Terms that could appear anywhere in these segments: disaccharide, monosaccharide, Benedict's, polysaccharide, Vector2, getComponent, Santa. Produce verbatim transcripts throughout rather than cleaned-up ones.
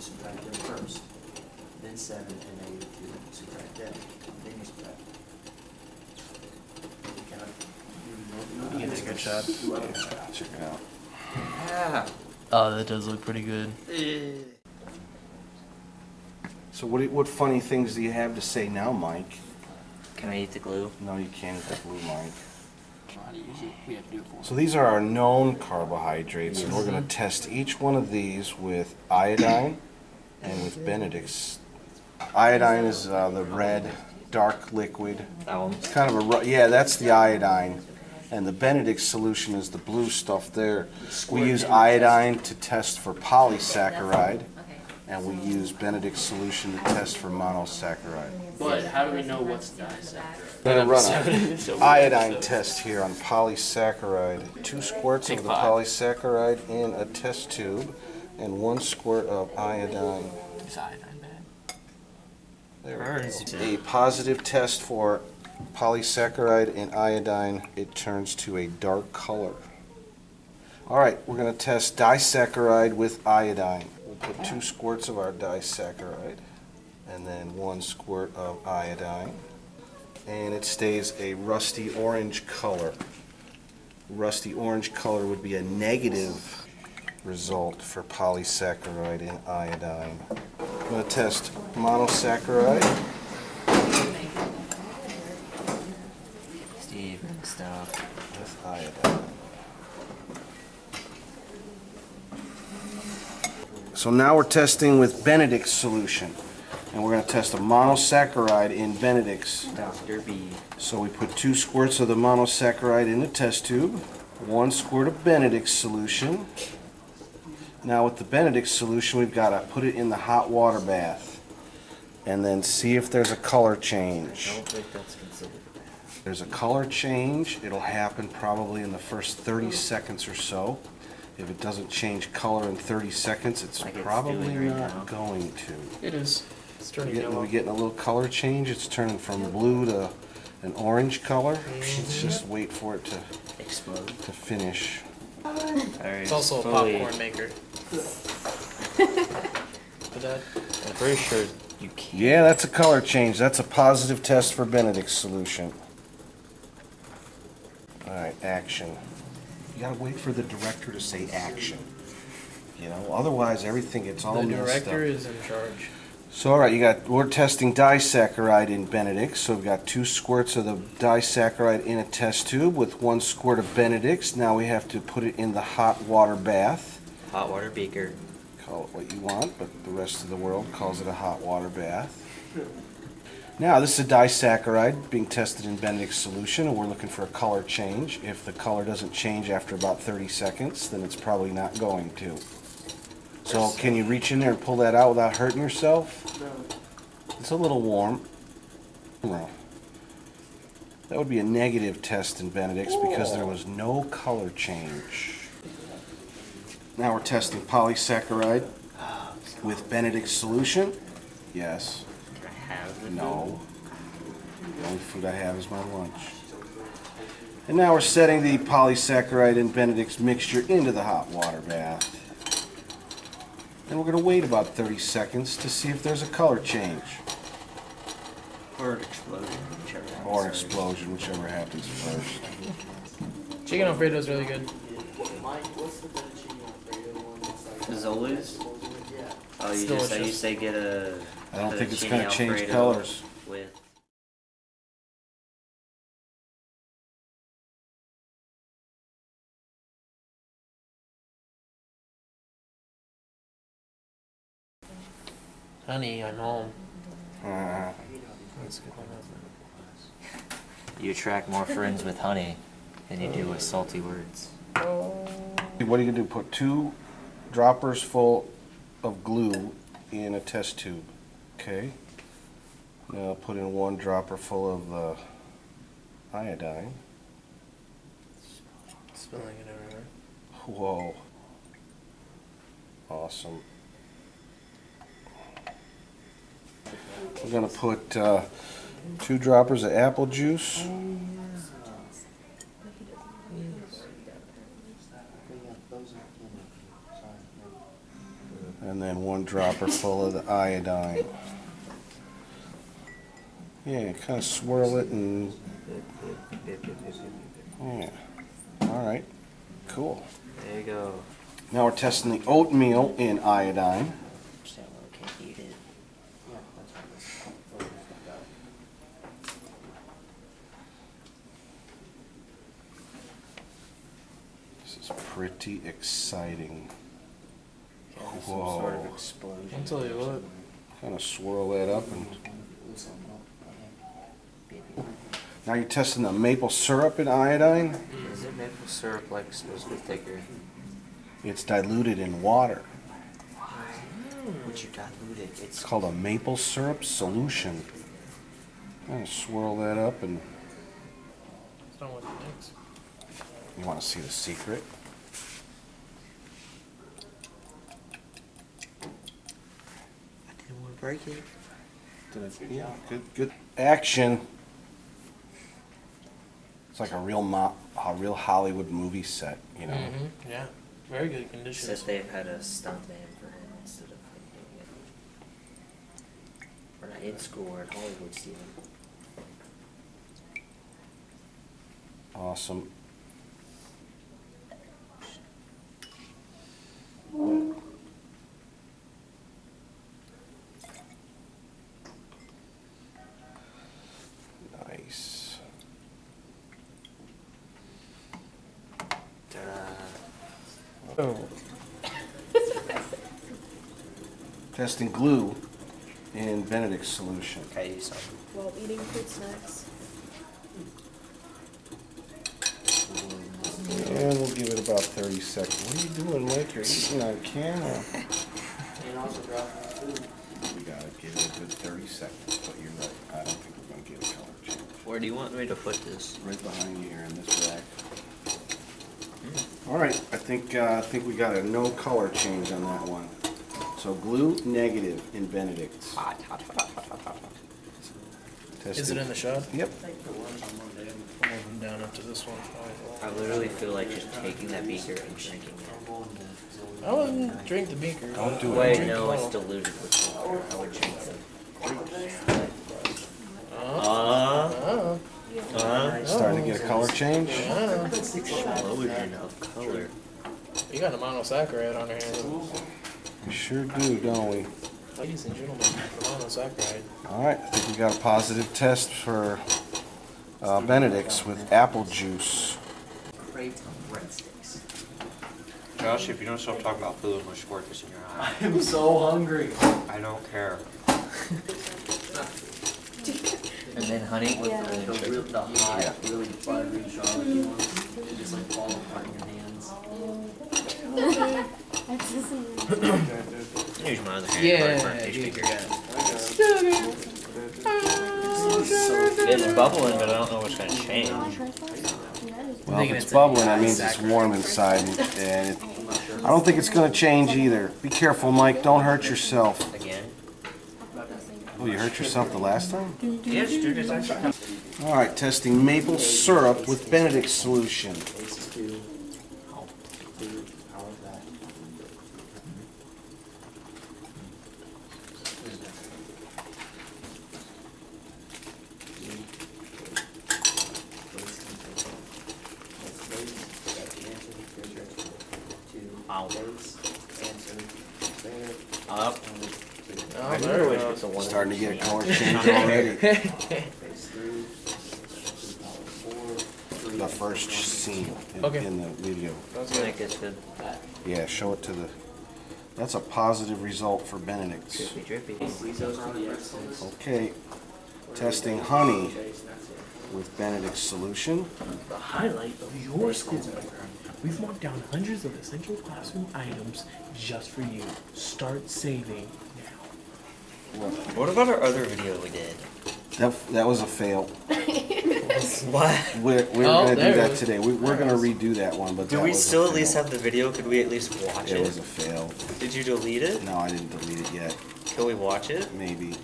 you subtract them first, then seven, and then you subtract them, then you subtract them. You cannot do no, you take a shot. Yeah, check it out. Yeah. Oh, that does look pretty good. Yeah. So what what funny things do you have to say now, Mike? Can I eat the glue? No, you can't eat the glue, Mike. So these are our known carbohydrates, and we're going to test each one of these with iodine and with Benedict's. Iodine is uh, the red, dark liquid. It's kind of a yeah, that's the iodine, and the Benedict's solution is the blue stuff there. We use iodine to test for polysaccharide, and we use Benedict's solution to test for monosaccharide. But how do we know what's disaccharide? We're going to run an iodine test here on polysaccharide. Two squirts of the polysaccharide in a test tube and one squirt of iodine. Is iodine bad? There it is. A positive test for polysaccharide and iodine. It turns to a dark color. All right, we're going to test disaccharide with iodine. Put two squirts of our disaccharide and then one squirt of iodine, and it stays a rusty orange color. Rusty orange color would be a negative result for polysaccharide and iodine. I'm going to test monosaccharide. Steve, stop. With iodine. So now we're testing with Benedict's solution, and we're going to test a monosaccharide in Benedict's. Doctor B. So we put two squirts of the monosaccharide in the test tube, one squirt of Benedict's solution. Now with the Benedict's solution, we've got to put it in the hot water bath and then see if there's a color change. I don't think that's considered a bath. There's a color change. It'll happen probably in the first thirty seconds or so. If it doesn't change color in thirty seconds, it's probably not going to. It is. It's turning yellow. We're getting a little color change. It's turning from blue to an orange color. Let's just wait for it to explode to finish. It's also a popcorn maker. I'm pretty sure you can't. Yeah, that's a color change. That's a positive test for Benedict's solution. All right, action. You gotta wait for the director to say action. You know, otherwise everything gets all messed up. The director is in charge. So all right, you got we're testing disaccharide in Benedict's. So we've got two squirts of the disaccharide in a test tube with one squirt of Benedict's. Now we have to put it in the hot water bath. Hot water beaker. Call it what you want, but the rest of the world calls it a hot water bath. Now, this is a disaccharide being tested in Benedict's solution, and we're looking for a color change. If the color doesn't change after about thirty seconds, then it's probably not going to. So, can you reach in there and pull that out without hurting yourself? No. It's a little warm. No. That would be a negative test in Benedict's because there was no color change. Now we're testing polysaccharide with Benedict's solution. Yes. No. The only food I have is my lunch. And now we're setting the polysaccharide and Benedict's mixture into the hot water bath. And we're going to wait about thirty seconds to see if there's a color change. Or an explosion, whichever happens. Or an explosion, whichever happens first. Chicken Alfredo is really good. Mike, what's the chicken Alfredo one that's like? Fazoli's? Oh, you just, I used to get a... I don't think it's going to change colors. With honey, I'm home. Uh, that's good. You attract more friends with honey than you do with salty words. What are you going to do? Put two droppers full of glue in a test tube. Okay, now put in one dropper full of uh, iodine. Spilling it everywhere. Whoa. Awesome. We're going to put uh, two droppers of apple juice. And and then one dropper full of the iodine. Yeah, kind of swirl it and... yeah. Alright, cool. There you go. Now we're testing the oatmeal in iodine. This is pretty exciting. Yeah, whoa. Some sort of explosion. I'll tell you what. Kind of swirl that up and... now you're testing the maple syrup in iodine? Is it maple syrup like supposed to be thicker? It's diluted in water. Would you dilute it? It's, it's called a maple syrup solution. I'm going to swirl that up and... it's not what it makes. You want to see the secret? I didn't want to break it. Did I, yeah, good, good action. It's like a real mo a real Hollywood movie set, you know. Mm-hmm. Yeah, very good conditions. Says they've had a stunt man for him instead of him. We're not in school, we're at Hollywood, Steven. Awesome. Nice. Oh. Testing glue in Benedict's solution. Okay, you saw. While eating fruit snacks. And we'll give it about thirty seconds. What are you doing, Mike? You're eating on camera. And also dropping food. We gotta give it a good thirty seconds, but you're right. I don't think we're gonna get a color change. Where do you want me to put this? Right behind you here in this rack. Hmm. All right, I think uh, I think we got a no color change on that one. So glue negative in Benedict's. Hot, hot, hot, hot, hot, hot. Tested. Is it in the shot? Yep. I'll move them down after this one. I literally feel like just taking that beaker and drinking it. I wouldn't drink the beaker. Don't do it. Wait, no, it's diluted with water. I would drink it. Uh, uh, uh, starting to get a color change. Uh, Explosion of color. You got a monosaccharide on your hand. We sure do, don't we? Ladies and gentlemen, monosaccharide. All right, I think we got a positive test for uh, Benedict's with apple juice. Crate of breadsticks. Josh, if you don't stop talking about food, I'm going to squirt this in your eye. I am so hungry. I don't care. And then honey with yeah. the, the, real, the hot, yeah. really buttery chocolate ones. They just like fall apart in your hands. That's the same. Here's my other hand. Yeah, yeah, yeah. yeah. It's bubbling, but I don't know what's going to change. Well, if it's bubbling, that means it's warm inside. And it, I don't think it's going to change either. Be careful, Mike. Don't hurt yourself. Again? Oh, you hurt yourself the last time? Yes, dude. All right, testing maple syrup with Benedict's solution. Wow. Up. Oh, I never wish it's a one. Starting to get a color change already. The first scene in, okay. in the video. That's good. Yeah, show it to the. That's a positive result for Benedict's. Drippy, drippy. Okay, testing honey with Benedict's solution. The highlight of your school. We've marked down hundreds of essential classroom items just for you. Start saving now. What, what about our other video we did? That, that was a fail. What? We're, we're oh, going to do that was. today. We, we're going to redo that one. But do that we was still at least have the video? Could we at least watch it? It was a fail. Did you delete it? No, I didn't delete it yet. Can we watch it? Maybe.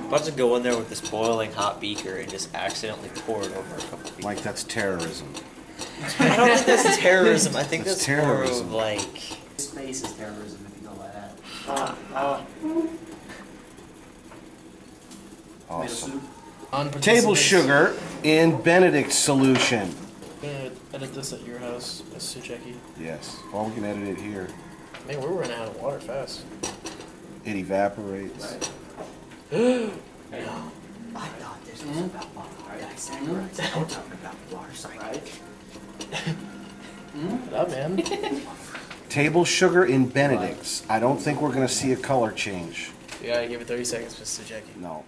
I'm about to go in there with this boiling hot beaker and just accidentally pour it over a couple of people. Like, that's terrorism. I don't think that's terrorism. I think that's, that's terrorism. More of like space is terrorism if you go by that. Awesome. Table sugar in Benedict's solution. I'm gonna edit this at your house, Mister Jackie. Yes. Well, we can edit it here. Man, we're running out of water fast. It evaporates. Right. No, I thought this was mm-hmm. about water. Right. I said, mm-hmm. right. I'm talking about water cycle. Right. mm-hmm. What up, man? Table sugar in Benedict's. I don't think we're going to see a color change. You got to give it thirty seconds, Mister Jackie. No.